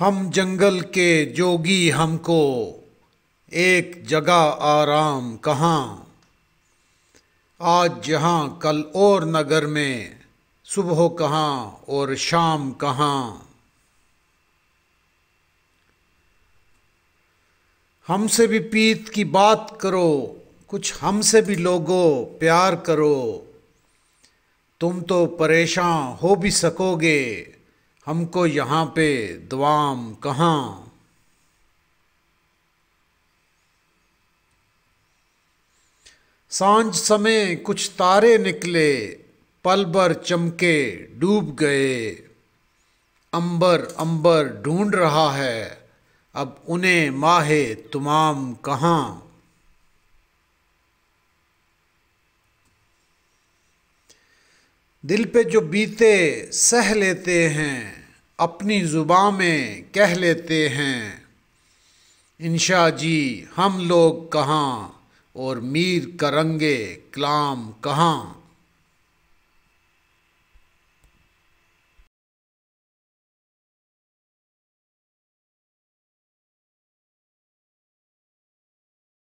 हम जंगल के जोगी हमको एक जगह आराम कहाँ। आज जहाँ कल और नगर में, सुबह कहाँ और शाम कहाँ। हमसे भी पीत की बात करो, कुछ हमसे भी लोगो प्यार करो। तुम तो परेशान हो भी सकोगे, हमको यहाँ पे दुआम कहाँ। सांझ समय कुछ तारे निकले, पल भर चमके डूब गए। अंबर अंबर ढूंढ रहा है, अब उन्हें माहे तुमाम कहाँ। दिल पे जो बीते सह लेते हैं, अपनी जुबां में कह लेते हैं। इंशा जी हम लोग कहाँ और मीर करंगे कलाम कहाँ।